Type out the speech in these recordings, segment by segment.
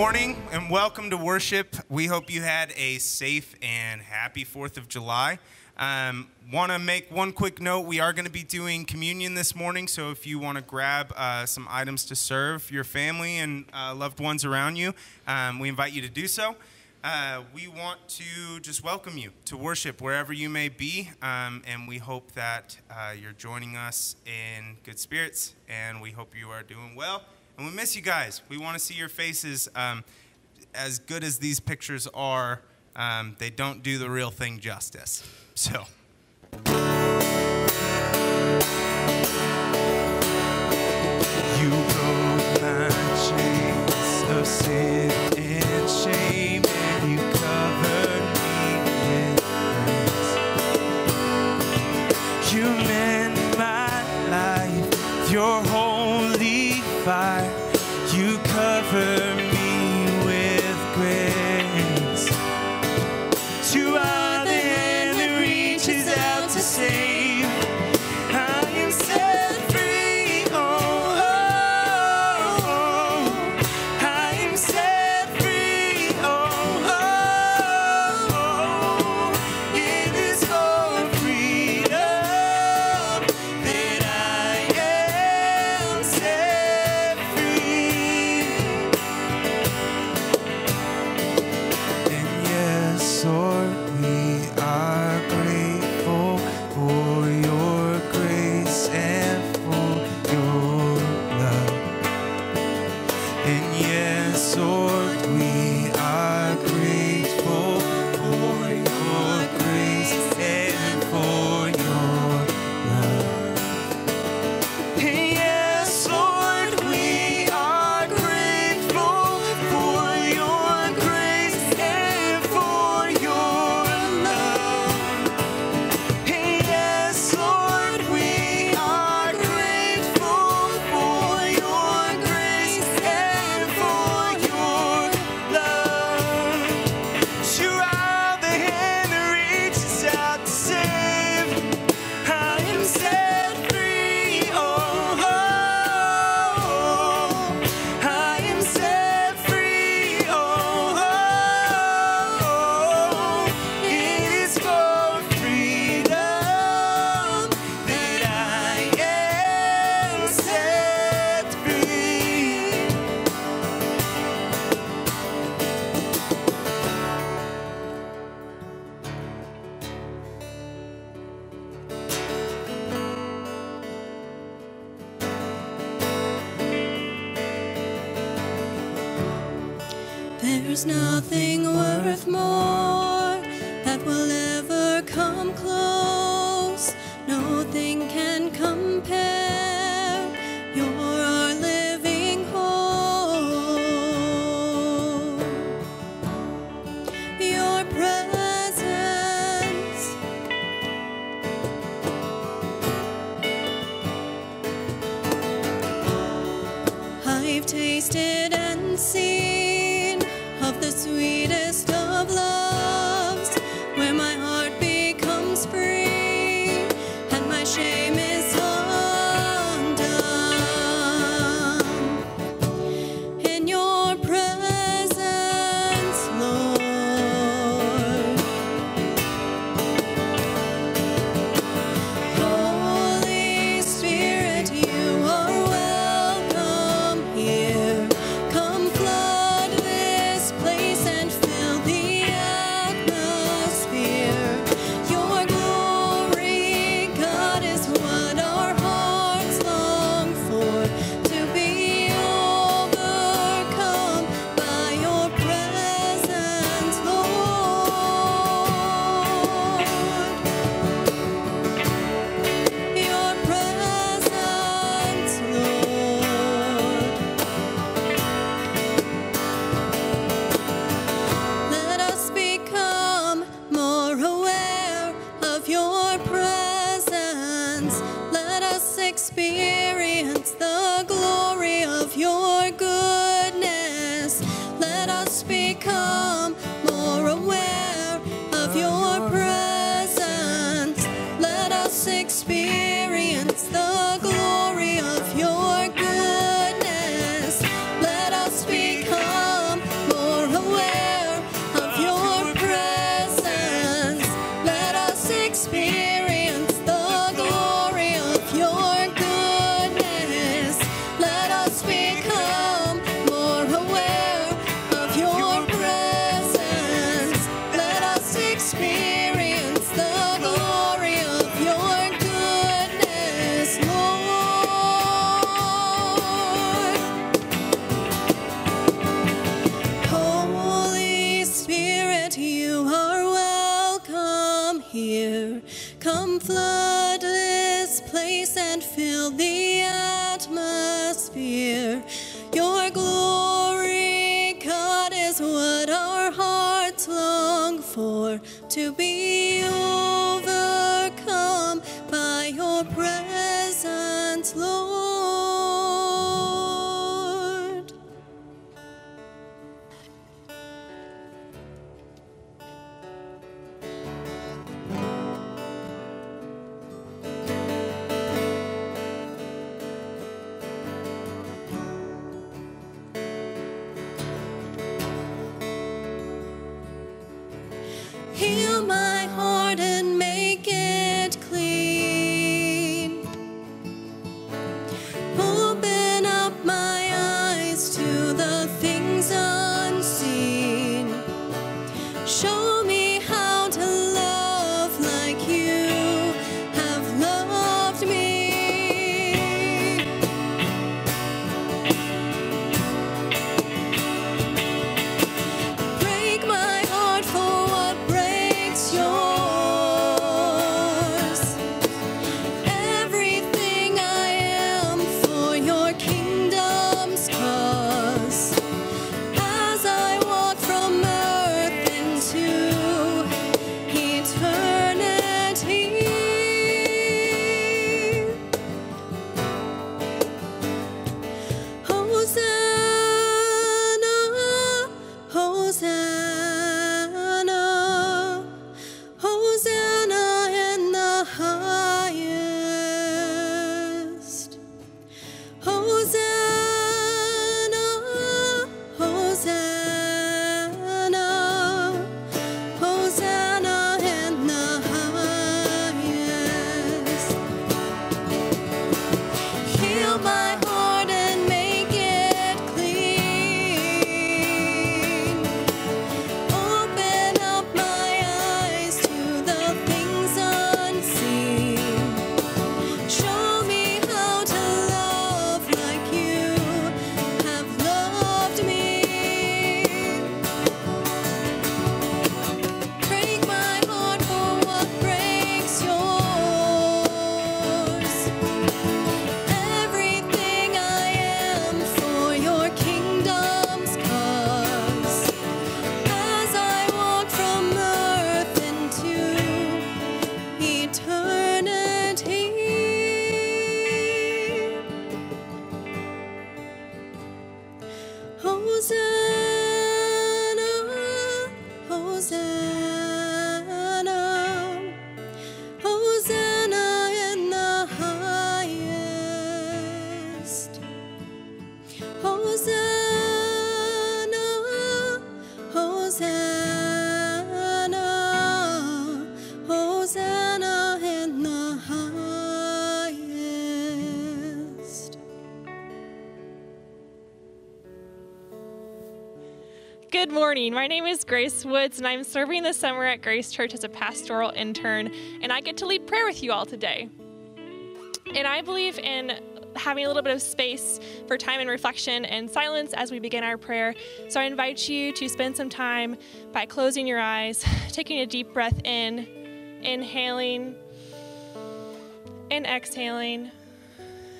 morning and welcome to worship. We hope you had a safe and happy 4th of July. Want to make one quick note. We are going to be doing communion this morning, so if you want to grab some items to serve your family and loved ones around you, we invite you to do so. We want to just welcome you to worship wherever you may be, and we hope that you're joining us in good spirits, and we hope you are doing well. And we miss you guys. We want to see your faces. As good as these pictures are, they don't do the real thing justice. So... You broke my chains of sin and shame, and you covered me in grace. You mend my life with your holy fire. You cover me with grace. To other hand that reaches out to save, I am set free. Oh, oh, oh. I am set free. Oh, oh, oh. It is for freedom that I am set. And yes, Lord, we are grateful for your grace and for your love. And yes, Lord, we are grateful for your grace and for your love. Yes, Lord, we are grateful for your grace and for your love. Yes, Lord, we are grateful for your grace and for your love. You are the hand that reaches out to save. I am set free, oh, oh, oh. I am set free, oh, oh, oh. It is for freedom that I am set free. There's nothing worth more that will ever come close. Nothing can compare. You're our living hope. Your presence I've tasted and seen of the sweetest of loves, where my heart becomes free and my shame is undone. In your presence, Lord, Holy Spirit, you are welcome here. Come flood this place and fill the atmosphere. Your glory, God, is what our hearts long for. To be overcome by your presence, Lord. Your presence, Lord. Let us become more aware of your presence. Let us experience the glory of your goodness. Let us become more aware of your presence. Let us experience the glory of your goodness. Let us become place and fill the atmosphere. Your glory, God, is what our hearts long for, to be overcome by your presence, Lord. Heal my heart and make it clean. Open up my eyes to the things unseen. Show me how to love like you have loved me. Break my heart for what breaks yours. Everything I am for your kingdom's cause. As I walk from earth into eternity. Hosanna, Hosanna, Hosanna in the highest. Hosanna, Hosanna, Hosanna in the highest. Heal my heart and make it clean. Open up my eyes to the things unseen. Show me how to love like you have loved me. Break my heart for what breaks yours. Everything I am for your kingdom's cause. As I walk from earth into eternity. Hosanna, Hosanna, Hosanna in the highest. Hosanna, Hosanna, Hosanna in the highest. Good morning. My name is Grace Woods, and I'm serving this summer at Grace Church as a pastoral intern, and I get to lead prayer with you all today. And I believe in having a little bit of space for time and reflection and silence as we begin our prayer. So I invite you to spend some time by closing your eyes, taking a deep breath in, inhaling and exhaling,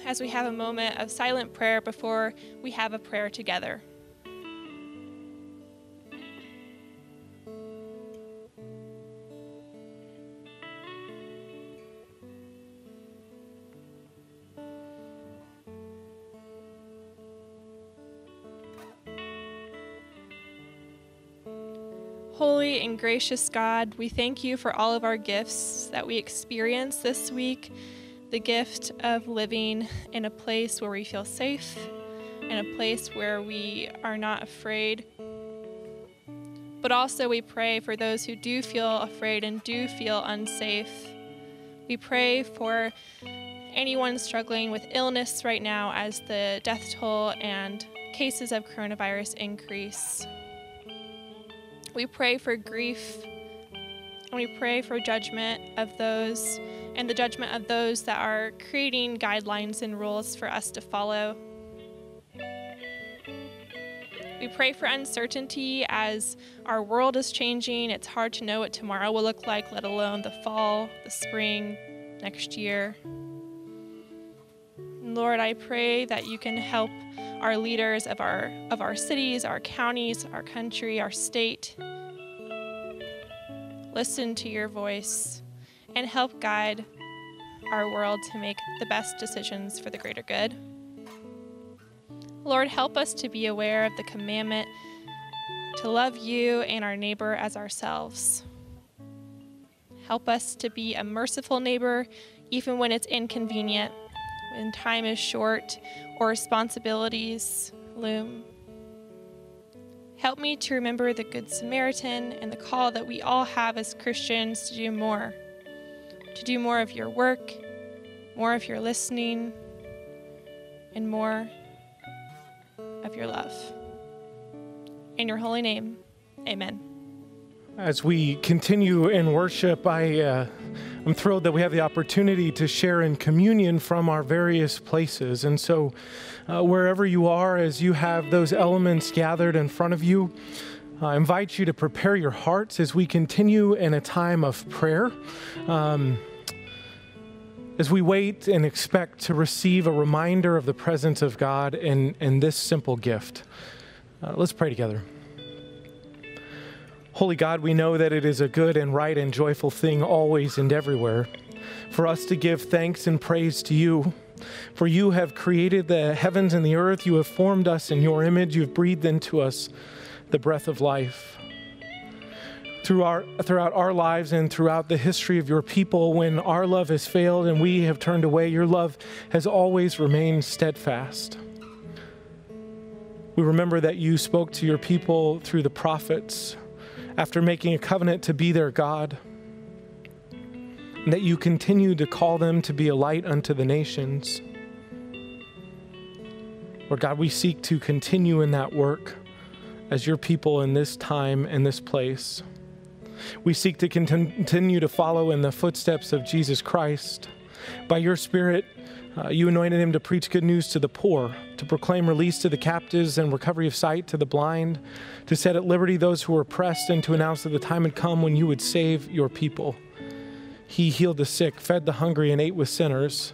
as we have a moment of silent prayer before we have a prayer together. Holy and gracious God, we thank you for all of our gifts that we experience this week, the gift of living in a place where we feel safe, in a place where we are not afraid. But also we pray for those who do feel afraid and do feel unsafe. We pray for anyone struggling with illness right now as the death toll and cases of coronavirus increase. We pray for grief, and we pray for the judgment of those that are creating guidelines and rules for us to follow. We pray for uncertainty as our world is changing. It's hard to know what tomorrow will look like, let alone the fall, the spring, next year. Lord, I pray that you can help our leaders of our cities, our counties, our country, our state. Listen to your voice and help guide our world to make the best decisions for the greater good. Lord, help us to be aware of the commandment to love you and our neighbor as ourselves. Help us to be a merciful neighbor, even when it's inconvenient, when time is short or responsibilities loom. Help me to remember the Good Samaritan and the call that we all have as Christians to do more of your work, more of your listening, and more of your love. In your holy name, amen. As we continue in worship, I'm thrilled that we have the opportunity to share in communion from our various places. And so wherever you are, as you have those elements gathered in front of you, I invite you to prepare your hearts as we continue in a time of prayer. As we wait and expect to receive a reminder of the presence of God in this simple gift. Let's pray together. Holy God, we know that it is a good and right and joyful thing always and everywhere for us to give thanks and praise to you. For you have created the heavens and the earth. You have formed us in your image. You've breathed into us the breath of life. Throughout our lives and throughout the history of your people, when our love has failed and we have turned away, your love has always remained steadfast. We remember that you spoke to your people through the prophets, after making a covenant to be their God, and that you continue to call them to be a light unto the nations. Lord God, we seek to continue in that work as your people in this time and this place. We seek to continue to follow in the footsteps of Jesus Christ. By your Spirit, you anointed him to preach good news to the poor, to proclaim release to the captives and recovery of sight to the blind, to set at liberty those who were oppressed, and to announce that the time had come when you would save your people. He healed the sick, fed the hungry, and ate with sinners.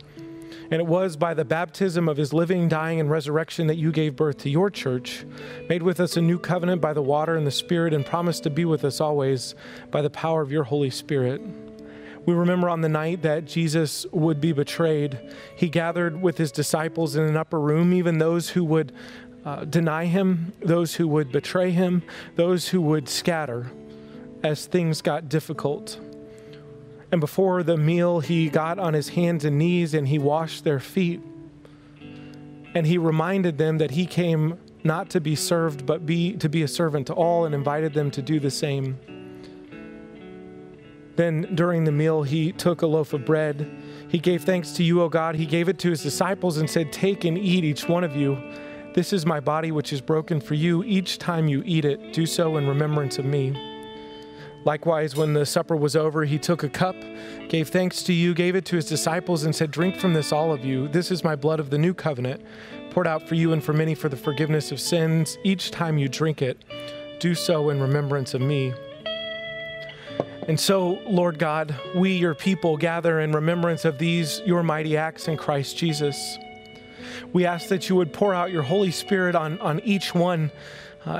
And it was by the baptism of his living, dying, and resurrection that you gave birth to your church, made with us a new covenant by the water and the Spirit, and promised to be with us always by the power of your Holy Spirit. We remember on the night that Jesus would be betrayed, he gathered with his disciples in an upper room, even those who would deny him, those who would betray him, those who would scatter as things got difficult. And before the meal, he got on his hands and knees and he washed their feet. And he reminded them that he came not to be served, but to be a servant to all, and invited them to do the same. Then during the meal, he took a loaf of bread. He gave thanks to you, O God. He gave it to his disciples and said, "Take and eat, each one of you. This is my body, which is broken for you. Each time you eat it, do so in remembrance of me." Likewise, when the supper was over, he took a cup, gave thanks to you, gave it to his disciples and said, "Drink from this, all of you. This is my blood of the new covenant, poured out for you and for many for the forgiveness of sins. Each time you drink it, do so in remembrance of me." And so, Lord God, we, your people, gather in remembrance of these, your mighty acts in Christ Jesus. We ask that you would pour out your Holy Spirit on each one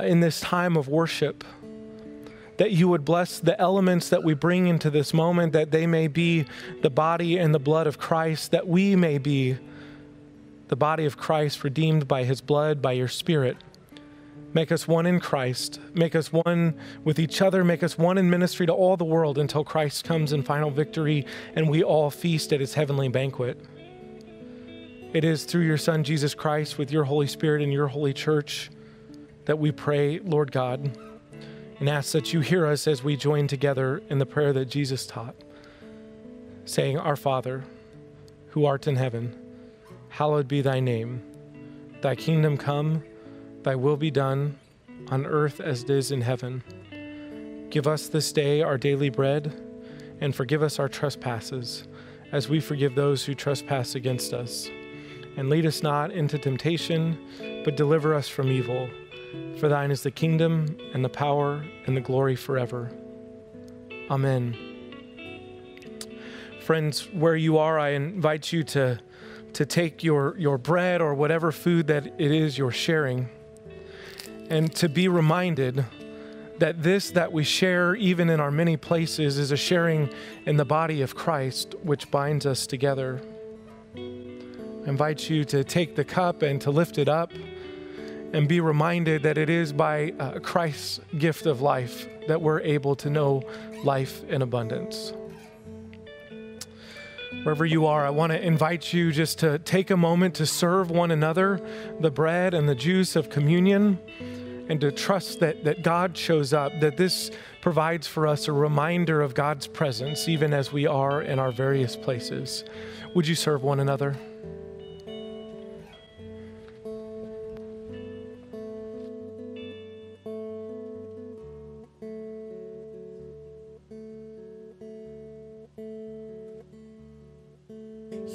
in this time of worship, that you would bless the elements that we bring into this moment, that they may be the body and the blood of Christ, that we may be the body of Christ, redeemed by his blood, by your Spirit. Make us one in Christ. Make us one with each other. Make us one in ministry to all the world until Christ comes in final victory and we all feast at his heavenly banquet. It is through your Son, Jesus Christ, with your Holy Spirit and your Holy Church that we pray, Lord God, and ask that you hear us as we join together in the prayer that Jesus taught, saying, "Our Father, who art in heaven, hallowed be thy name. Thy kingdom come, thy will be done on earth as it is in heaven. Give us this day our daily bread, and forgive us our trespasses as we forgive those who trespass against us. And lead us not into temptation, but deliver us from evil. For thine is the kingdom and the power and the glory forever. Amen." Friends, where you are, I invite you to to take your bread or whatever food that it is you're sharing, and to be reminded that this that we share, even in our many places, is a sharing in the body of Christ, which binds us together. I invite you to take the cup and to lift it up and be reminded that it is by Christ's gift of life that we're able to know life in abundance. Wherever you are, I want to invite you just to take a moment to serve one another the bread and the juice of communion, and to trust that God shows up, that this provides for us a reminder of God's presence, even as we are in our various places. Would you serve one another?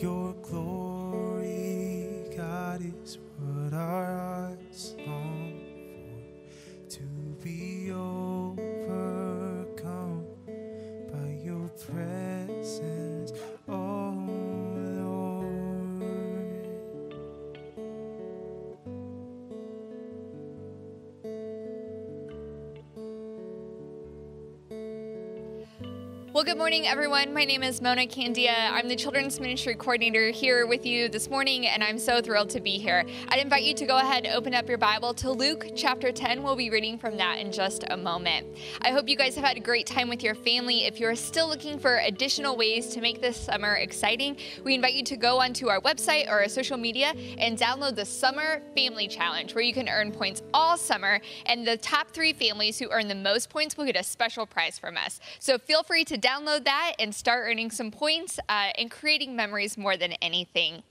Your glory, God, is what our hearts long for, to be overcome by your presence, oh Lord. Well, good morning, everyone. My name is Mona Candia. I'm the Children's Ministry Coordinator here with you this morning, and I'm so thrilled to be here. I'd invite you to go ahead and open up your Bible to Luke chapter 10. We'll be reading from that in just a moment. I hope you guys have had a great time with your family. If you're still looking for additional ways to make this summer exciting, we invite you to go onto our website or our social media and download the Summer Family Challenge, where you can earn points all summer, and the top 3 families who earn the most points will get a special prize from us. So feel free to download that and start earning some points and creating memories more than anything.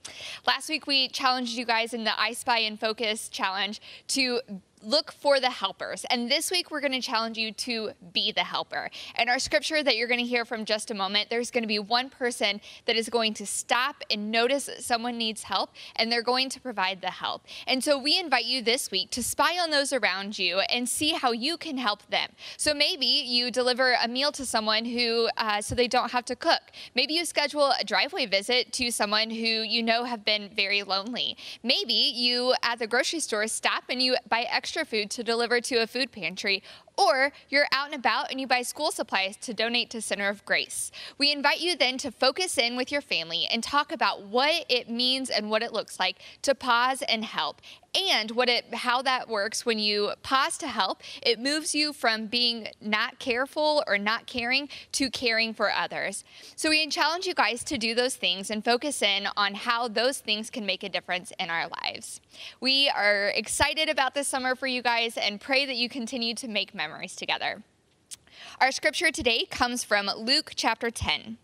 Last week, we challenged you guys in the I Spy and Focus challenge to look for the helpers. And this week, we're going to challenge you to be the helper. And our scripture that you're going to hear from just a moment, there's going to be one person that is going to stop and notice that someone needs help, and they're going to provide the help. And so we invite you this week to spy on those around you and see how you can help them. So maybe you deliver a meal to someone who, so they don't have to cook. Maybe you schedule a driveway visit to someone who you know have been very lonely. Maybe you, at the grocery store, stop and you buy extra food to deliver to a food pantry, or you're out and about and you buy school supplies to donate to Center of Grace. We invite you then to focus in with your family and talk about what it means and what it looks like to pause and help, and how that works. When you pause to help, it moves you from being not careful or not caring to caring for others. So we challenge you guys to do those things and focus in on how those things can make a difference in our lives. We are excited about this summer for you guys and pray that you continue to make memories together. Our scripture today comes from Luke chapter 10.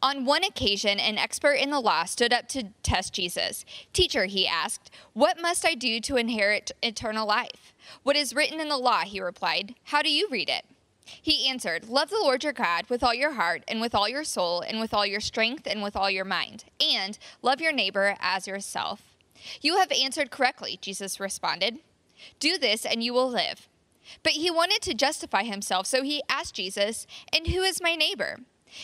On one occasion, an expert in the law stood up to test Jesus. "Teacher," he asked, "what must I do to inherit eternal life?" "What is written in the law?" he replied. "How do you read it?" He answered, "Love the Lord your God with all your heart and with all your soul and with all your strength and with all your mind, and love your neighbor as yourself." "You have answered correctly," Jesus responded. "Do this and you will live." But he wanted to justify himself, so he asked Jesus, "And who is my neighbor?"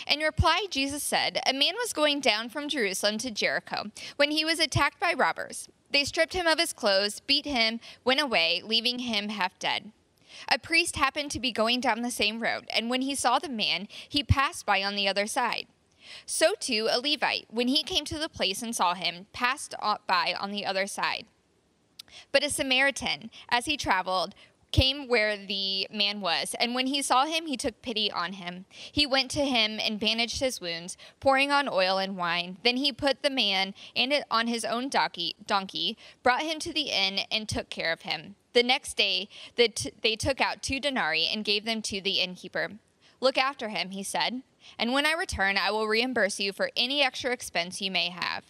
In reply, Jesus said, "A man was going down from Jerusalem to Jericho when he was attacked by robbers. They stripped him of his clothes, beat him, went away, leaving him half dead. A priest happened to be going down the same road, and when he saw the man, he passed by on the other side. So too a Levite, when he came to the place and saw him, passed by on the other side. But a Samaritan, as he traveled, came where the man was, and when he saw him, he took pity on him. He went to him and bandaged his wounds, pouring on oil and wine. Then he put the man on his own donkey, brought him to the inn, and took care of him. The next day, they took out 2 denarii and gave them to the innkeeper. 'Look after him,' he said, 'and when I return, I will reimburse you for any extra expense you may have.'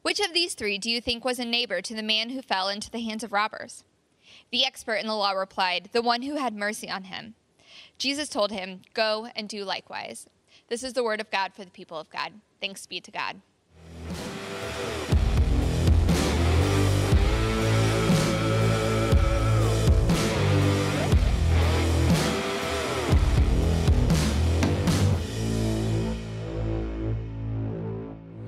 Which of these 3 do you think was a neighbor to the man who fell into the hands of robbers?" The expert in the law replied, "The one who had mercy on him." Jesus told him, "Go and do likewise." This is the word of God for the people of God. Thanks be to God.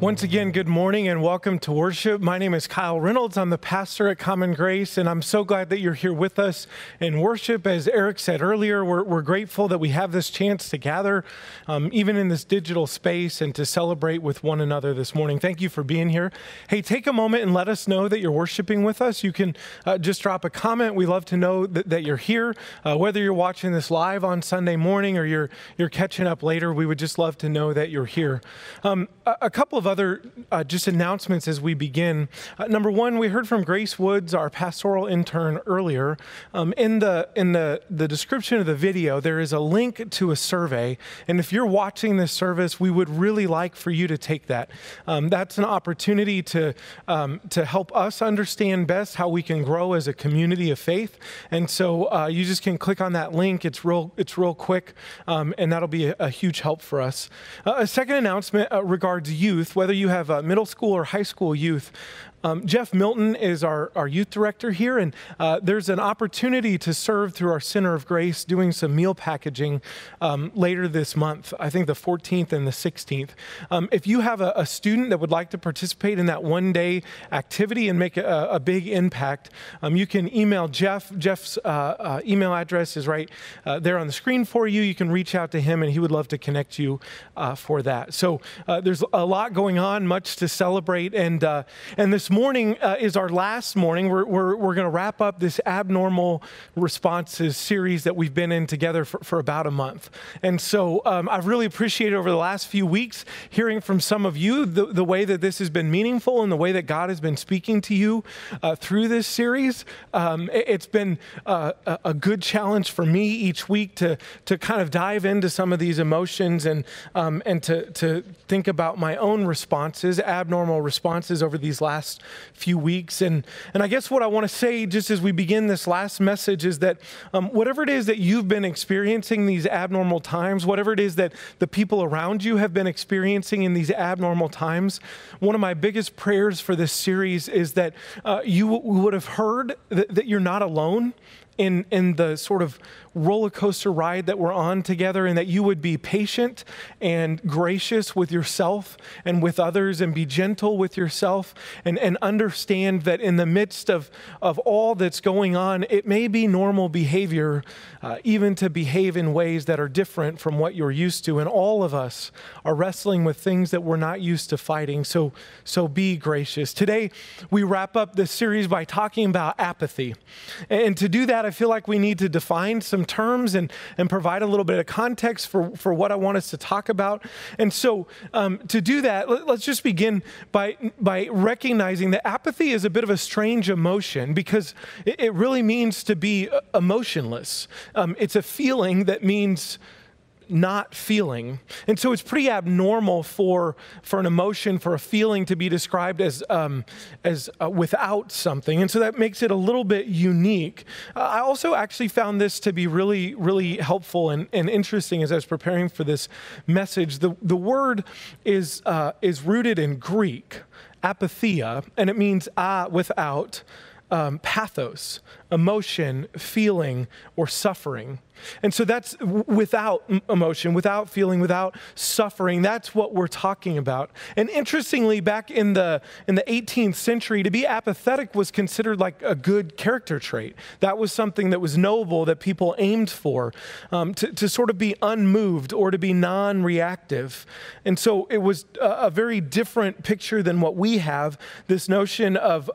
Once again, good morning and welcome to worship. My name is Kyle Reynolds. I'm the pastor at Common Grace, and I'm so glad that you're here with us in worship. As Eric said earlier, we're grateful that we have this chance to gather, even in this digital space, and to celebrate with one another this morning. Thank you for being here. Hey, take a moment and let us know that you're worshiping with us. You can just drop a comment. We love to know that you're here. Whether you're watching this live on Sunday morning or you're catching up later, we would just love to know that you're here. A couple of other just announcements as we begin. Number one, we heard from Grace Woods, our pastoral intern, earlier. In the description of the video, there is a link to a survey, and if you're watching this service, we would really like for you to take that. That's an opportunity to help us understand best how we can grow as a community of faith. And so you just can click on that link. It's real quick, and that'll be a huge help for us. A second announcement regards youth. Whether you have middle school or high school youth, Jeff Milton is our youth director here, and there's an opportunity to serve through our Center of Grace doing some meal packaging later this month, I think the 14th and the 16th. If you have a student that would like to participate in that one-day activity and make a big impact, you can email Jeff. Jeff's email address is right there on the screen for you. You can reach out to him, and he would love to connect you for that. So there's a lot going on, much to celebrate, and this morning is our last morning. We're going to wrap up this abnormal responses series that we've been in together for about a month. And so I've really appreciated over the last few weeks hearing from some of you the way that this has been meaningful and the way that God has been speaking to you through this series. It's been a good challenge for me each week to kind of dive into some of these emotions and to think about my own responses, abnormal responses over these last few weeks. And I guess what I want to say just as we begin this last message is that whatever it is that you've been experiencing these abnormal times, whatever it is that the people around you have been experiencing in these abnormal times, one of my biggest prayers for this series is that you would have heard that you're not alone in the sort of roller coaster ride that we're on together, and that you would be patient and gracious with yourself and with others, and be gentle with yourself, and understand that in the midst of all that's going on, it may be normal behavior even to behave in ways that are different from what you're used to. And all of us are wrestling with things that we're not used to fighting, so be gracious. Today, we wrap up this series by talking about apathy. And to do that, I feel like we need to define some terms and provide a little bit of context for what I want us to talk about. And so to do that, let's just begin by recognizing that apathy is a bit of a strange emotion, because it really means to be emotionless. It's a feeling that means not feeling. And so it's pretty abnormal for an emotion, for a feeling to be described as without something. And so that makes it a little bit unique. I also actually found this to be really, really helpful and interesting as I was preparing for this message. The word is rooted in Greek, apatheia, and it means without, pathos, emotion, feeling, or suffering. And so that's without emotion, without feeling, without suffering. That's what we're talking about. And interestingly, back in the 18th century, to be apathetic was considered like a good character trait. That was something that was noble, that people aimed for, to sort of be unmoved or to be non-reactive. And so it was a very different picture than what we have, this notion of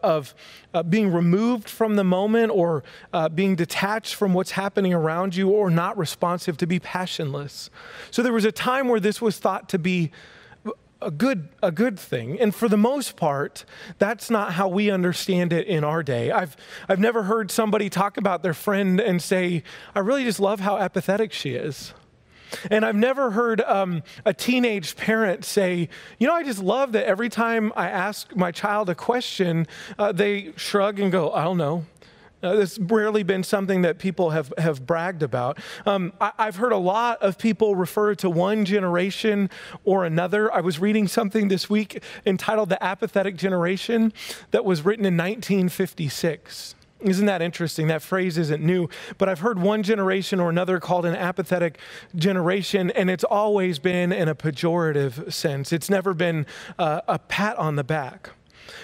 being removed from the moment, or being detached from what's happening around you, or not responsive, to be passionless. So there was a time where this was thought to be a good thing. And for the most part, that's not how we understand it in our day. I've never heard somebody talk about their friend and say, "I really just love how apathetic she is." And I've never heard a teenage parent say, "You know, I just love that every time I ask my child a question, they shrug and go, 'I don't know.'" It's rarely been something that people have bragged about. I've heard a lot of people refer to one generation or another. I was reading something this week entitled "The Apathetic Generation" that was written in 1956. Isn't that interesting? That phrase isn't new, but I've heard one generation or another called an apathetic generation, and it's always been in a pejorative sense. It's never been a pat on the back.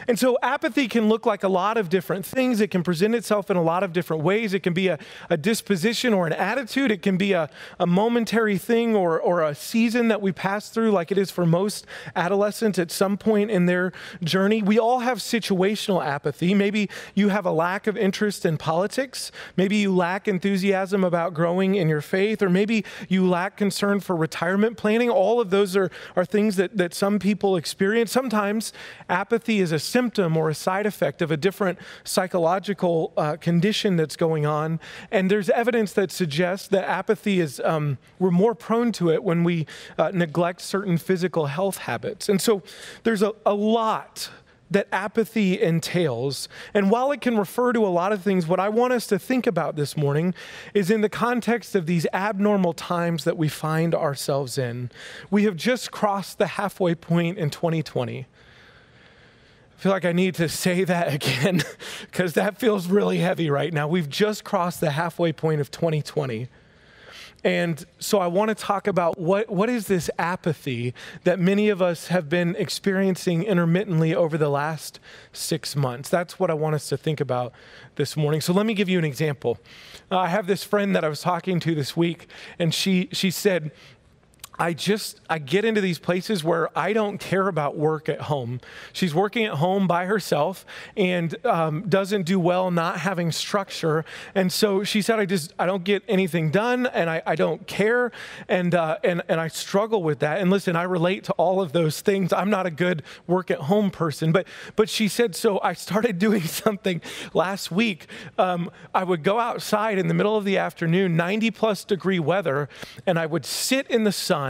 And so apathy can look like a lot of different things. It can present itself in a lot of different ways. It can be a disposition or an attitude. It can be a momentary thing or a season that we pass through, like it is for most adolescents at some point in their journey. We all have situational apathy. Maybe you have a lack of interest in politics. Maybe you lack enthusiasm about growing in your faith, or maybe you lack concern for retirement planning. All of those are things that some people experience. Sometimes apathy is a symptom or a side effect of a different psychological condition that's going on. And there's evidence that suggests that apathy is, we're more prone to it when we neglect certain physical health habits. And so there's a lot that apathy entails. And while it can refer to a lot of things, what I want us to think about this morning is in the context of these abnormal times that we find ourselves in. We have just crossed the halfway point in 2020. I feel like I need to say that again because that feels really heavy right now. We've just crossed the halfway point of 2020. And so I want to talk about what is this apathy that many of us have been experiencing intermittently over the last 6 months. That's what I want us to think about this morning. So let me give you an example. I have this friend that I was talking to this week, and she said, I get into these places where I don't care about work at home. She's working at home by herself and doesn't do well not having structure. And so she said, I don't get anything done, and I don't care, and I struggle with that. And listen, I relate to all of those things. I'm not a good work at home person, but she said, so I started doing something last week. I would go outside in the middle of the afternoon, 90+ degree weather, and I would sit in the sun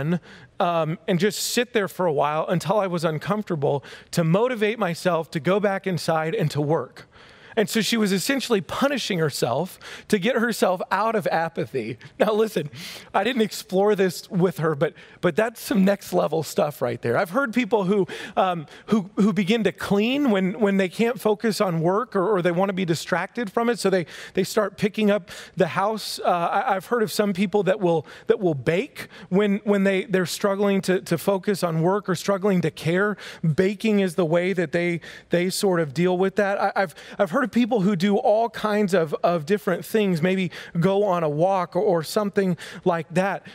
and just sit there for a while until I was uncomfortable to motivate myself to go back inside and to work. And so she was essentially punishing herself to get herself out of apathy. Now listen, I didn't explore this with her, but that's some next level stuff right there. I've heard people who begin to clean when they can't focus on work or they want to be distracted from it, so they start picking up the house. I've heard of some people that will bake when they're struggling to focus on work or struggling to care. Baking is the way that they sort of deal with that. I've heard of people who do all kinds of different things, maybe go on a walk or something like that.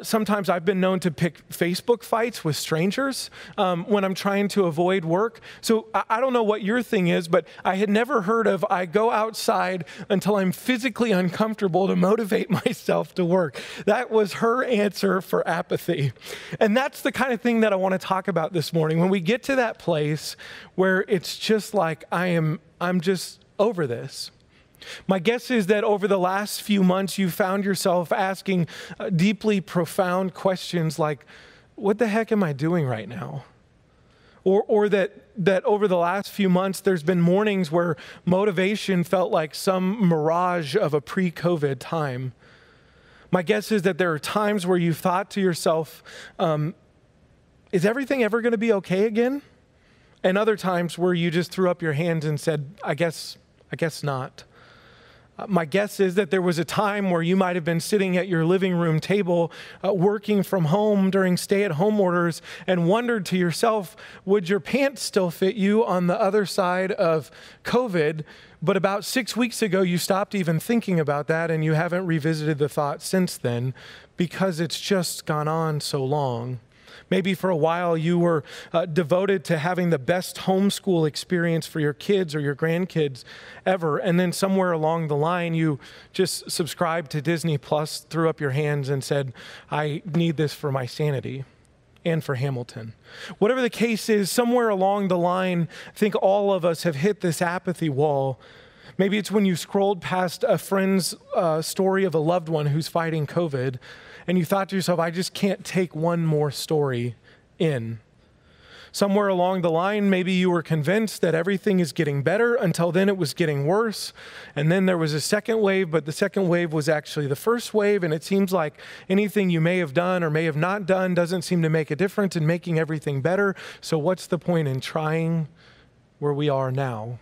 Sometimes I've been known to pick Facebook fights with strangers when I'm trying to avoid work. So I don't know what your thing is, but I had never heard of I go outside until I'm physically uncomfortable to motivate myself to work. That was her answer for apathy. And that's the kind of thing that I want to talk about this morning. When we get to that place where it's just like I'm just over this. My guess is that over the last few months, you found yourself asking deeply profound questions like, what the heck am I doing right now? Or that over the last few months, there's been mornings where motivation felt like some mirage of a pre-COVID time. My guess is that there are times where you've thought to yourself, is everything ever going to be okay again? And other times where you just threw up your hands and said, I guess not. My guess is that there was a time where you might have been sitting at your living room table, working from home during stay-at-home orders, and wondered to yourself, would your pants still fit you on the other side of COVID? But about 6 weeks ago, you stopped even thinking about that, and you haven't revisited the thought since then because it's just gone on so long. Maybe for a while you were devoted to having the best homeschool experience for your kids or your grandkids ever. And then somewhere along the line, you just subscribed to Disney+, threw up your hands and said, I need this for my sanity and for Hamilton. Whatever the case is, somewhere along the line, I think all of us have hit this apathy wall. Maybe it's when you scrolled past a friend's story of a loved one who's fighting COVID, and you thought to yourself, I just can't take one more story in. Somewhere along the line, maybe you were convinced that everything is getting better. Until then, it was getting worse. And then there was a second wave, but the second wave was actually the first wave. And it seems like anything you may have done or may have not done doesn't seem to make a difference in making everything better. So what's the point in trying where we are now?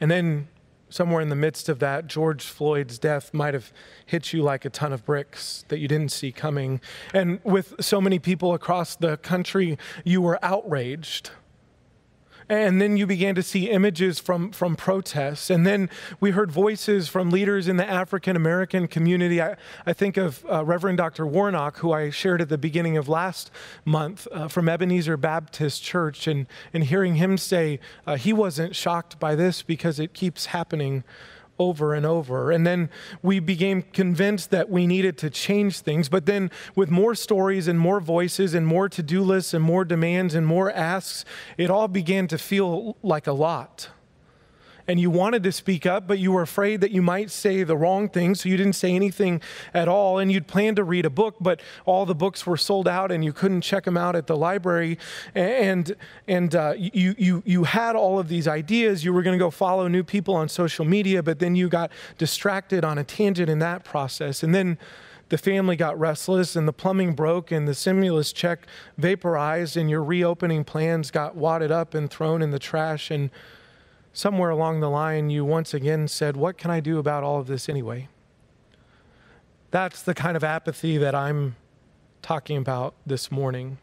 And then somewhere in the midst of that, George Floyd's death might have hit you like a ton of bricks that you didn't see coming. And with so many people across the country, you were outraged. And then you began to see images from protests. And then we heard voices from leaders in the African-American community. I think of Reverend Dr. Warnock, who I shared at the beginning of last month from Ebenezer Baptist Church, and hearing him say he wasn't shocked by this because it keeps happening over and over. And then we became convinced that we needed to change things. But then with more stories and more voices and more to-do lists and more demands and more asks, it all began to feel like a lot. And you wanted to speak up, but you were afraid that you might say the wrong thing, so you didn't say anything at all. And you'd planned to read a book, but all the books were sold out and you couldn't check them out at the library. And you had all of these ideas. You were going to go follow new people on social media, but then you got distracted on a tangent in that process. And then the family got restless and the plumbing broke and the stimulus check vaporized and your reopening plans got wadded up and thrown in the trash. And somewhere along the line, you once again said, what can I do about all of this anyway? That's the kind of apathy that I'm talking about this morning.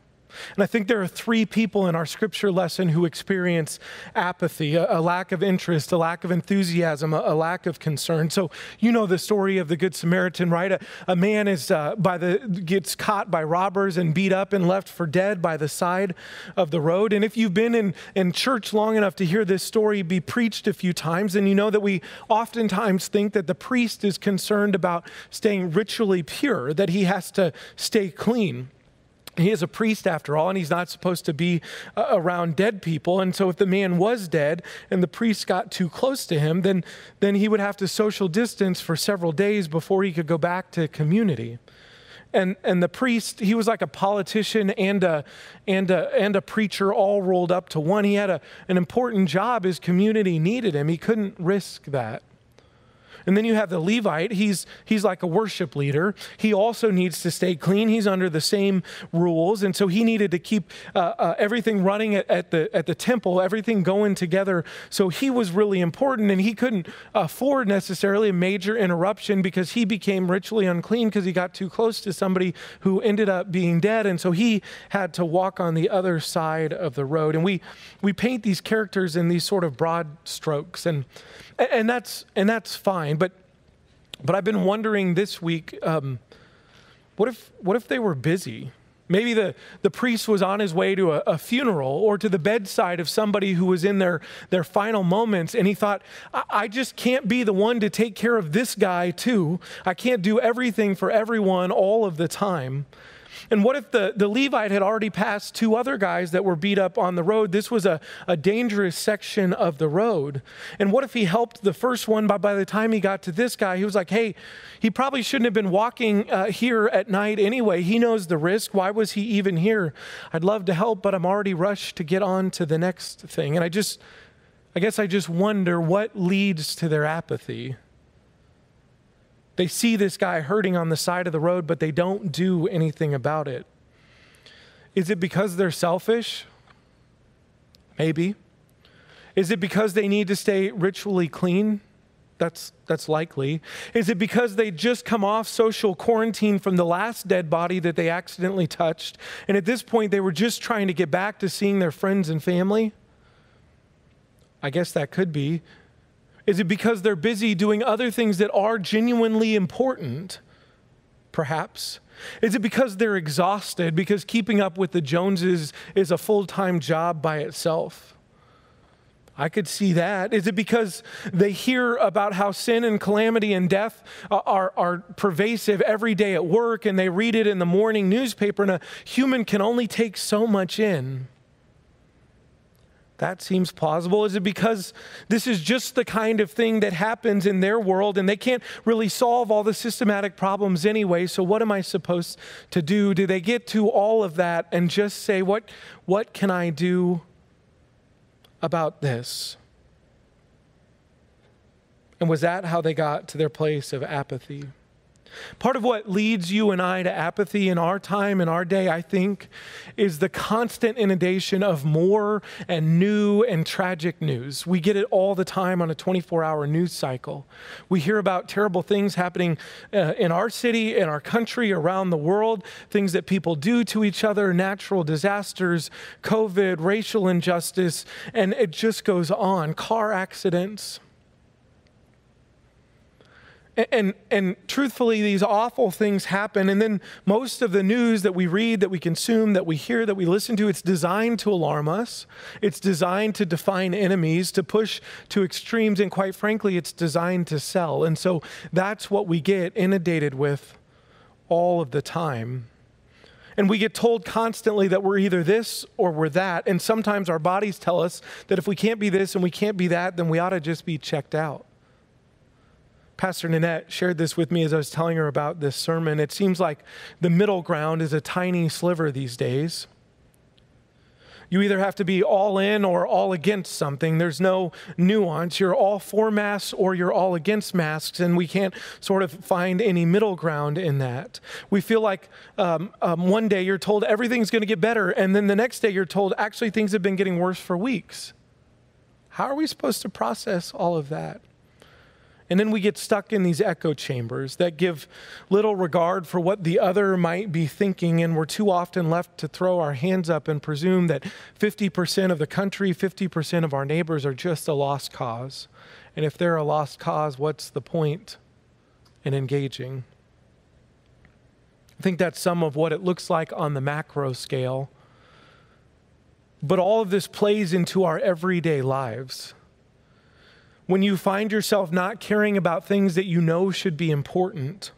And I think there are three people in our scripture lesson who experience apathy, a lack of interest, a lack of enthusiasm, a lack of concern. So you know the story of the Good Samaritan, right? A man is gets caught by robbers and beat up and left for dead by the side of the road. And if you've been in church long enough to hear this story be preached a few times, then you know that we oftentimes think that the priest is concerned about staying ritually pure, that he has to stay clean. He is a priest after all, and he's not supposed to be around dead people. And so if the man was dead and the priest got too close to him, then he would have to social distance for several days before he could go back to community. And the priest, he was like a politician and a preacher all rolled up to one. He had an important job. His community needed him. He couldn't risk that. And then you have the Levite. He's like a worship leader. He also needs to stay clean. He's under the same rules. And so he needed to keep everything running at the temple, everything going together. So he was really important, and he couldn't afford necessarily a major interruption because he became ritually unclean because he got too close to somebody who ended up being dead. And so he had to walk on the other side of the road. And we paint these characters in these sort of broad strokes, and that's fine. But I've been wondering this week, what if they were busy? Maybe the priest was on his way to a funeral or to the bedside of somebody who was in their final moments, and he thought, I just can't be the one to take care of this guy too. I can't do everything for everyone all of the time. And what if the Levite had already passed two other guys that were beat up on the road? This was a dangerous section of the road. And what if he helped the first one, but by the time he got to this guy, he was like, hey, he probably shouldn't have been walking here at night anyway. He knows the risk. Why was he even here? I'd love to help, but I'm already rushed to get on to the next thing. And I guess I just wonder what leads to their apathy. They see this guy hurting on the side of the road, but they don't do anything about it. Is it because they're selfish? Maybe. Is it because they need to stay ritually clean? That's likely. Is it because they just come off social quarantine from the last dead body that they accidentally touched? And at this point, they were just trying to get back to seeing their friends and family? I guess that could be. Is it because they're busy doing other things that are genuinely important? Perhaps. Is it because they're exhausted, because keeping up with the Joneses is a full-time job by itself? I could see that. Is it because they hear about how sin and calamity and death are pervasive every day at work, and they read it in the morning newspaper, and a human can only take so much in? That seems plausible. Is it because this is just the kind of thing that happens in their world and they can't really solve all the systematic problems anyway, so what am I supposed to do? Do they get to all of that and just say, what can I do about this? And was that how they got to their place of apathy? Part of what leads you and I to apathy in our time, in our day, I think, is the constant inundation of more and new and tragic news. We get it all the time on a 24-hour news cycle. We hear about terrible things happening in our city, in our country, around the world, things that people do to each other, natural disasters, COVID, racial injustice, and it just goes on. Car accidents. And truthfully, these awful things happen. And then most of the news that we read, that we consume, that we hear, that we listen to, it's designed to alarm us. It's designed to define enemies, to push to extremes. And quite frankly, it's designed to sell. And so that's what we get inundated with all of the time. And we get told constantly that we're either this or we're that. And sometimes our bodies tell us that if we can't be this and we can't be that, then we ought to just be checked out. Pastor Nanette shared this with me as I was telling her about this sermon. It seems like the middle ground is a tiny sliver these days. You either have to be all in or all against something. There's no nuance. You're all for masks or you're all against masks, and we can't sort of find any middle ground in that. We feel like one day you're told everything's going to get better, and then the next day you're told actually things have been getting worse for weeks. How are we supposed to process all of that? And then we get stuck in these echo chambers that give little regard for what the other might be thinking, and we're too often left to throw our hands up and presume that 50% of the country, 50% of our neighbors are just a lost cause. And if they're a lost cause, what's the point in engaging? I think that's some of what it looks like on the macro scale. But all of this plays into our everyday lives. When you find yourself not caring about things that you know should be important,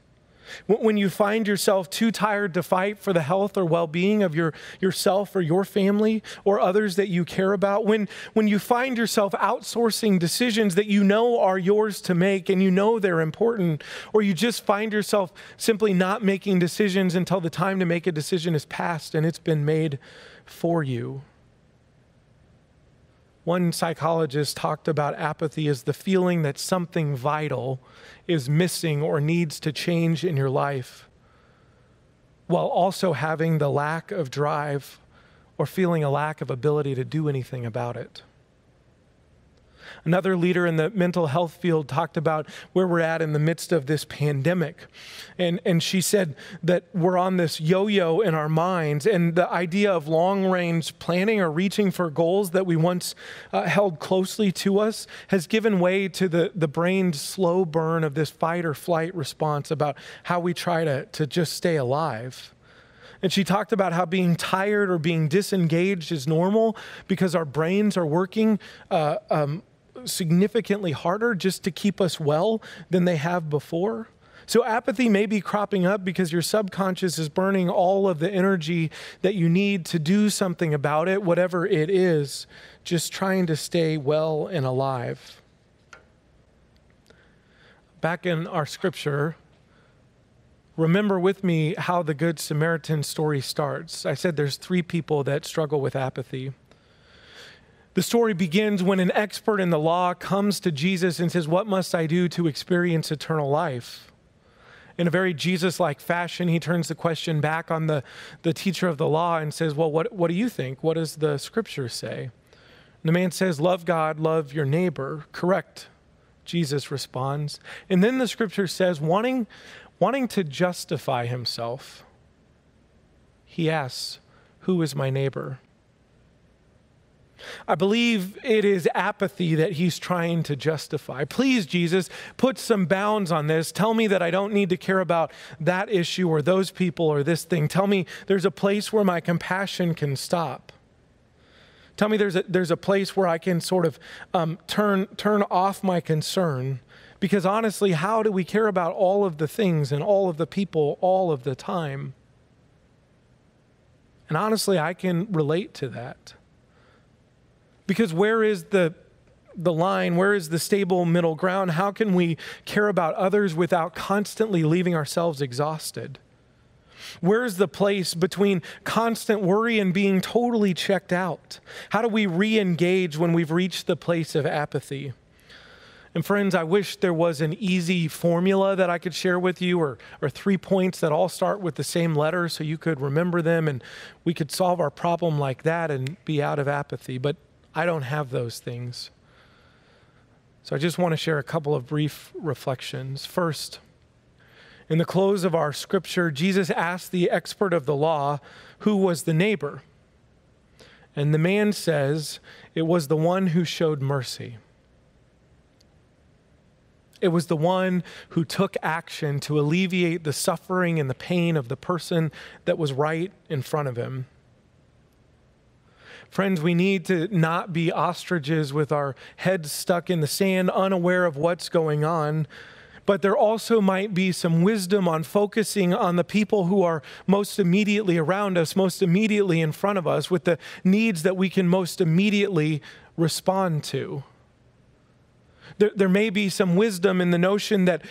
when you find yourself too tired to fight for the health or well-being of yourself or your family or others that you care about, when you find yourself outsourcing decisions that you know are yours to make and you know they're important, or you just find yourself simply not making decisions until the time to make a decision is passed and it's been made for you. One psychologist talked about apathy as the feeling that something vital is missing or needs to change in your life, while also having the lack of drive or feeling a lack of ability to do anything about it. Another leader in the mental health field talked about where we're at in the midst of this pandemic. And she said that we're on this yo-yo in our minds, and the idea of long-range planning or reaching for goals that we once held closely to us has given way to the brain's slow burn of this fight or flight response about how we try to just stay alive. And she talked about how being tired or being disengaged is normal because our brains are working significantly harder just to keep us well than they have before. So apathy may be cropping up because your subconscious is burning all of the energy that you need to do something about it, whatever it is, just trying to stay well and alive. Back in our scripture, remember with me how the Good Samaritan story starts. I said there's three people that struggle with apathy. The story begins when an expert in the law comes to Jesus and says, "What must I do to experience eternal life?" In a very Jesus-like fashion, he turns the question back on the teacher of the law and says, "Well, what do you think? What does the scripture say?" And the man says, "Love God, love your neighbor." "Correct," Jesus responds. And then the scripture says, wanting to justify himself, he asks, "Who is my neighbor?" I believe it is apathy that he's trying to justify. "Please, Jesus, put some bounds on this. Tell me that I don't need to care about that issue or those people or this thing. Tell me there's a place where my compassion can stop. Tell me there's a place where I can sort of turn off my concern." Because honestly, how do we care about all of the things and all of the people all of the time? And honestly, I can relate to that. Because where is the line? Where is the stable middle ground? How can we care about others without constantly leaving ourselves exhausted? Where's the place between constant worry and being totally checked out? How do we re-engage when we've reached the place of apathy? And friends, I wish there was an easy formula that I could share with you, or 3 points that all start with the same letter so you could remember them and we could solve our problem like that and be out of apathy. But I don't have those things. So I just want to share a couple of brief reflections. First, in the close of our scripture, Jesus asked the expert of the law, who was the neighbor? And the man says, it was the one who showed mercy. It was the one who took action to alleviate the suffering and the pain of the person that was right in front of him. Friends, we need to not be ostriches with our heads stuck in the sand, unaware of what's going on. But there also might be some wisdom on focusing on the people who are most immediately around us, most immediately in front of us, with the needs that we can most immediately respond to. There may be some wisdom in the notion that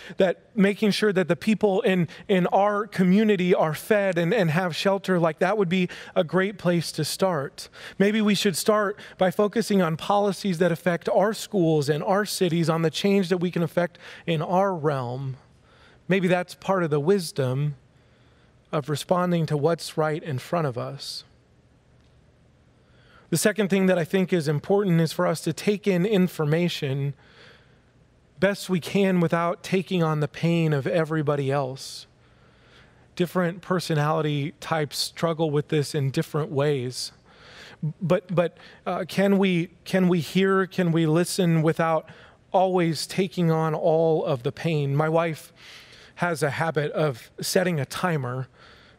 making sure that the people in our community are fed and have shelter, like that would be a great place to start. Maybe we should start by focusing on policies that affect our schools and our cities, on the change that we can affect in our realm. Maybe that's part of the wisdom of responding to what's right in front of us. The second thing that I think is important is for us to take in information best we can without taking on the pain of everybody else. Different personality types struggle with this in different ways. But can we hear, can we listen without always taking on all of the pain? My wife has a habit of setting a timer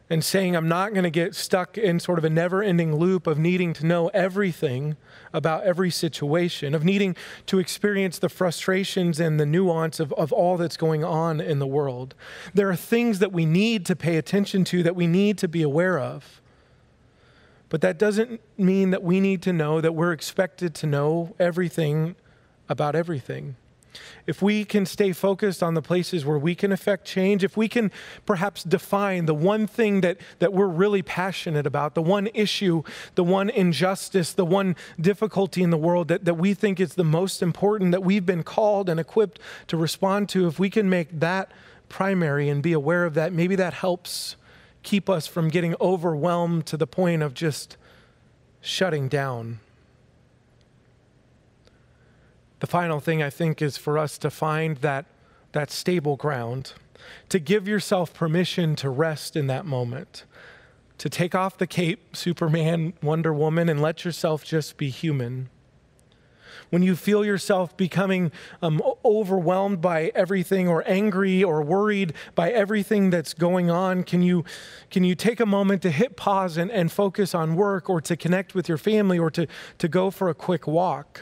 and saying, I'm not going to get stuck in sort of a never-ending loop of needing to know everything about every situation, of needing to experience the frustrations and the nuance of all that's going on in the world. There are things that we need to pay attention to, that we need to be aware of. But that doesn't mean that we need to know that we're expected to know everything about everything. If we can stay focused on the places where we can affect change, if we can perhaps define the one thing that we're really passionate about, the one issue, the one injustice, the one difficulty in the world that we think is the most important, that we've been called and equipped to respond to, if we can make that primary and be aware of that, maybe that helps keep us from getting overwhelmed to the point of just shutting down. The final thing, I think, is for us to find that stable ground, to give yourself permission to rest in that moment, to take off the cape, Superman, Wonder Woman, and let yourself just be human. When you feel yourself becoming overwhelmed by everything, or angry or worried by everything that's going on, can you take a moment to hit pause and focus on work, or to connect with your family, or to go for a quick walk?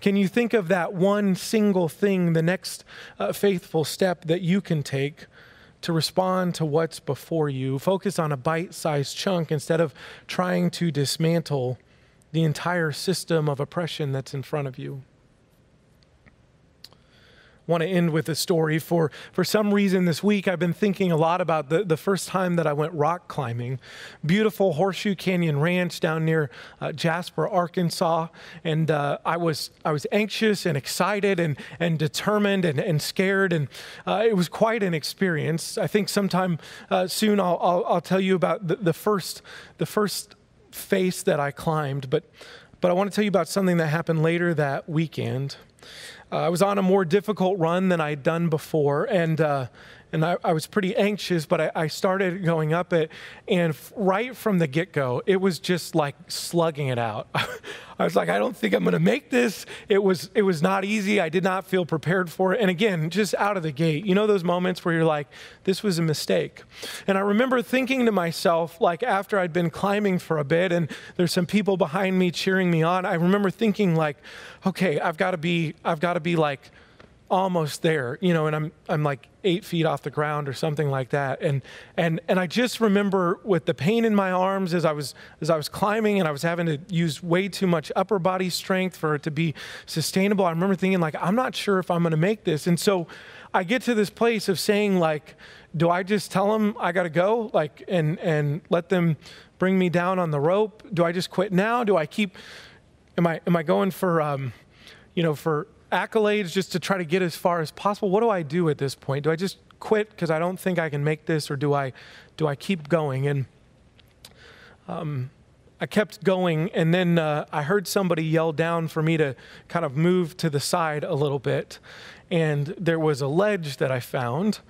Can you think of that one single thing, the next faithful step that you can take to respond to what's before you? Focus on a bite-sized chunk instead of trying to dismantle the entire system of oppression that's in front of you. I want to end with a story. For some reason this week, I've been thinking a lot about the first time that I went rock climbing. Beautiful Horseshoe Canyon Ranch down near Jasper, Arkansas. And I was anxious and excited and determined and scared. And it was quite an experience. I think sometime soon I'll tell you about the first face that I climbed. But I want to tell you about something that happened later that weekend. I was on a more difficult run than I'd done before, and I was pretty anxious, but I started going up it, and right from the get-go, it was just like slugging it out. I was like, I don't think I'm going to make this. It was not easy. I did not feel prepared for it. And again, just out of the gate, you know those moments where you're like, this was a mistake. And I remember thinking to myself, like after I'd been climbing for a bit and there's some people behind me cheering me on, I remember thinking like, okay, I've got to be like almost there, you know, and I'm like 8 feet off the ground or something like that. And I just remember with the pain in my arms as I was climbing, and I was having to use way too much upper body strength for it to be sustainable. I remember thinking like, I'm not sure if I'm going to make this. And so I get to this place of saying like, do I just tell them I got to go, like, and let them bring me down on the rope? Do I just quit now? Do I keep, am I going for, you know, for accolades just to try to get as far as possible. What do I do at this point? Do I just quit because I don't think I can make this, or do I keep going? And I kept going, and then I heard somebody yell down for me to kind of move to the side a little bit. And there was a ledge that I found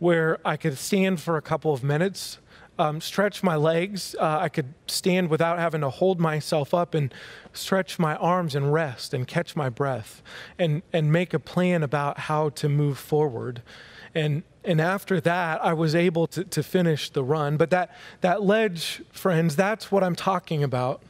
where I could stand for a couple of minutes, stretch my legs. I could stand without having to hold myself up, and stretch my arms and rest and catch my breath and make a plan about how to move forward. And after that, I was able to finish the run. But that ledge, friends, that's what I'm talking about.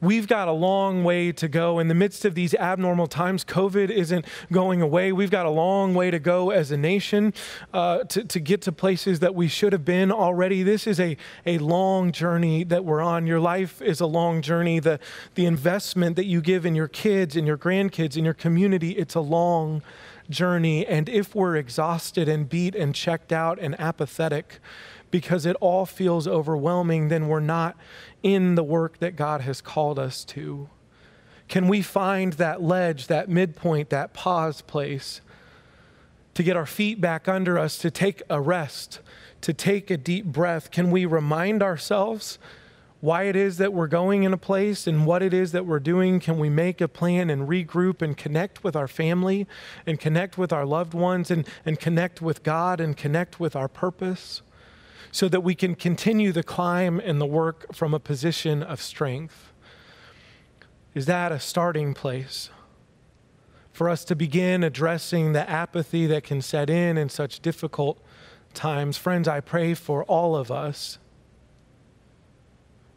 We've got a long way to go. In the midst of these abnormal times, COVID isn't going away. We've got a long way to go as a nation to get to places that we should have been already. This is a long journey that we're on. Your life is a long journey. The investment that you give in your kids, in your grandkids, in your community, it's a long journey. And if we're exhausted and beat and checked out and apathetic because it all feels overwhelming, then we're not in the work that God has called us to. Can we find that ledge, that midpoint, that pause place to get our feet back under us, to take a rest, to take a deep breath? Can we remind ourselves why it is that we're going in a place and what it is that we're doing? Can we make a plan and regroup and connect with our family and connect with our loved ones and connect with God and connect with our purpose, so that we can continue the climb and the work from a position of strength? Is that a starting place for us to begin addressing the apathy that can set in such difficult times? Friends, I pray for all of us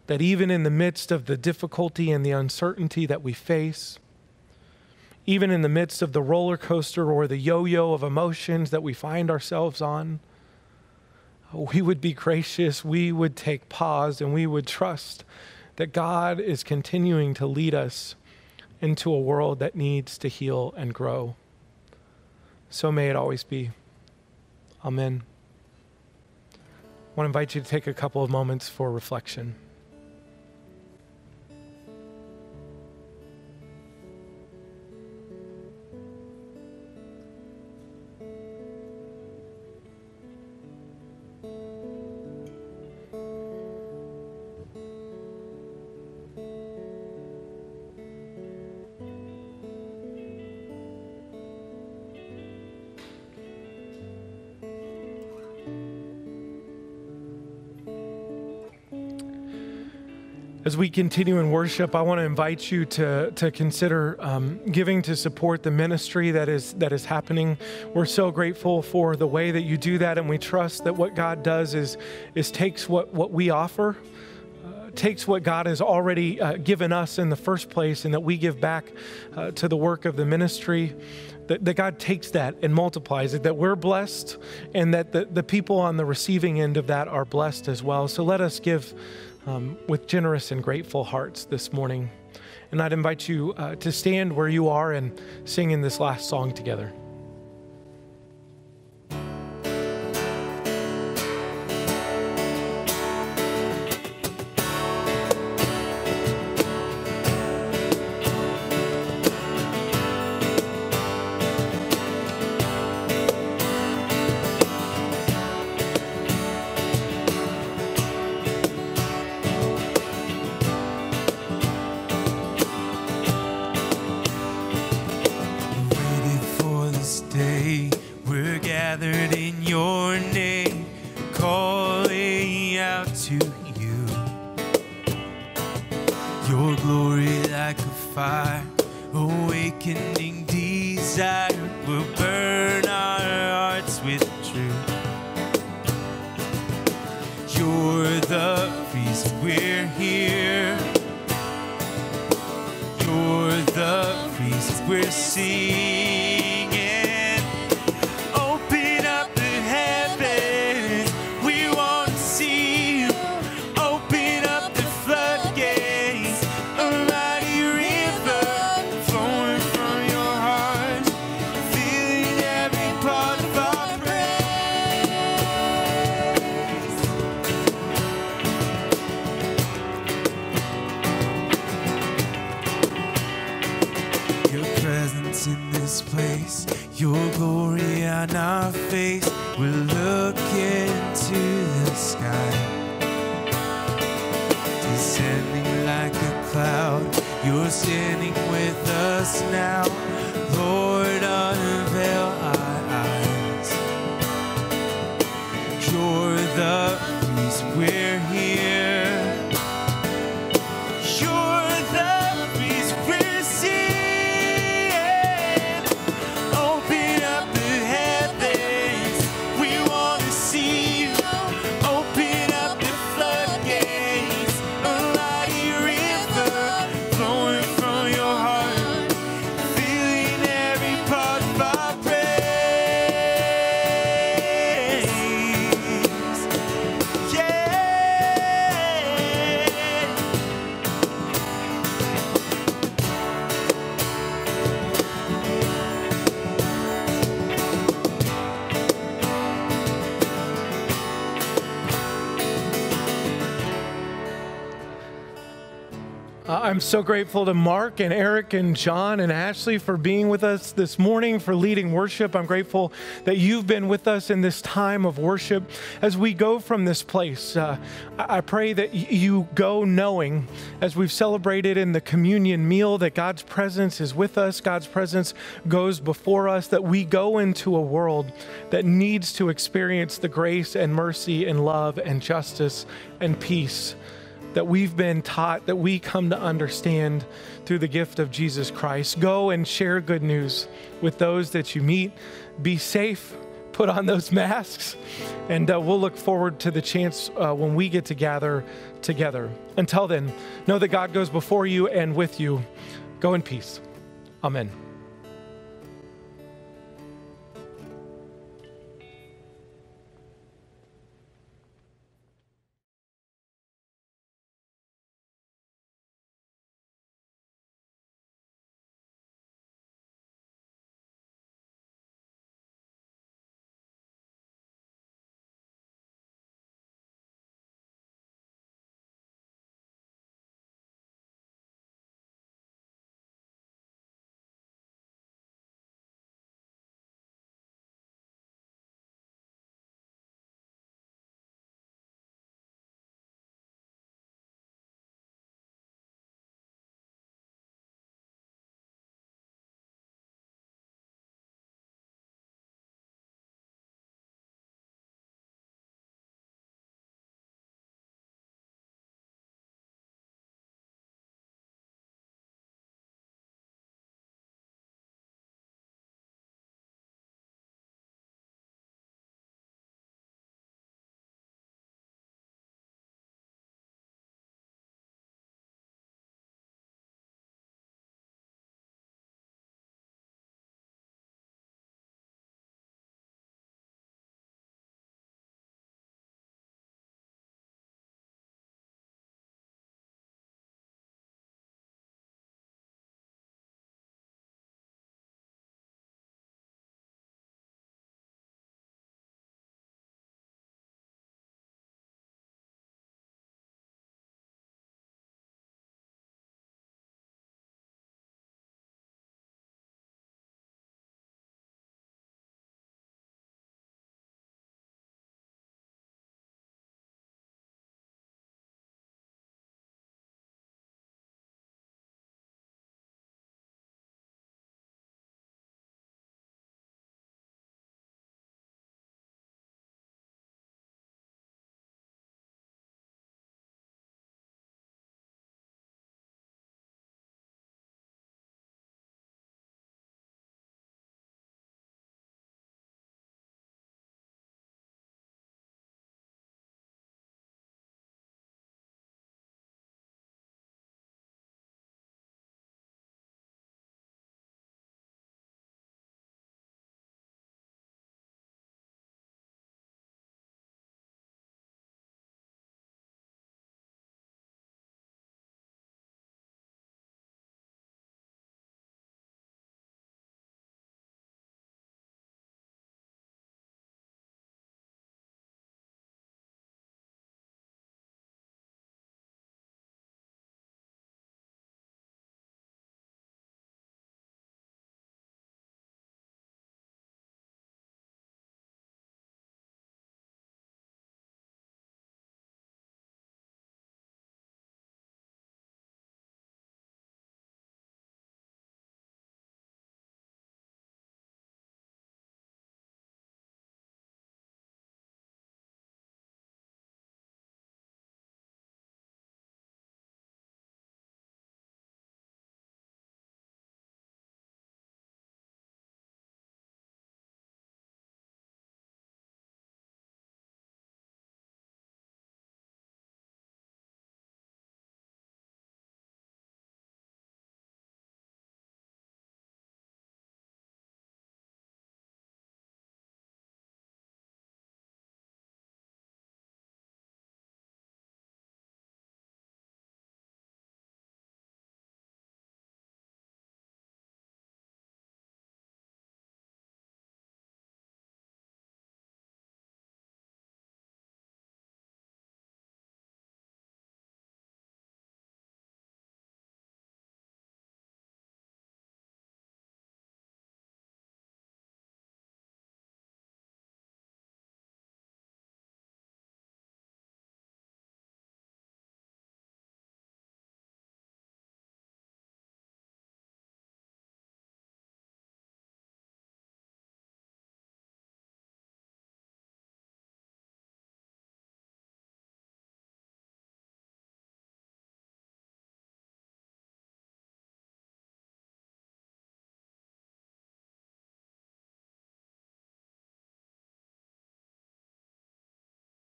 that even in the midst of the difficulty and the uncertainty that we face, even in the midst of the roller coaster or the yo-yo of emotions that we find ourselves on, we would be gracious, we would take pause, and we would trust that God is continuing to lead us into a world that needs to heal and grow. So may it always be. Amen. I want to invite you to take a couple of moments for reflection. As we continue in worship, I want to invite you to consider giving to support the ministry that is happening. We're so grateful for the way that you do that, and we trust that what God does is takes what we offer, takes what God has already given us in the first place, and that we give back to the work of the ministry. That God takes that and multiplies it, that we're blessed, and that the people on the receiving end of that are blessed as well. So let us give with generous and grateful hearts this morning. And I'd invite you to stand where you are and sing in this last song together. presence in this place, your glory on our face. We're looking to the sky, descending like a cloud. You're standing with us now, Lord, unveil our eyes. You're the reason we're here. You're the reason we're seeing. Open up the heavens, we want to see you. Open up the floodgates, a mighty river flowing from your heart, filling every part of our praise. Yeah. I'm so grateful to Mark and Eric and John and Ashley for being with us this morning, for leading worship. I'm grateful that you've been with us in this time of worship. As we go from this place, I pray that you go knowing, as we've celebrated in the communion meal, that God's presence is with us, God's presence goes before us, that we go into a world that needs to experience the grace and mercy and love and justice and peace that we've been taught, that we come to understand through the gift of Jesus Christ. Go and share good news with those that you meet. Be safe, put on those masks, and we'll look forward to the chance when we get to gather together. Until then, know that God goes before you and with you. Go in peace. Amen.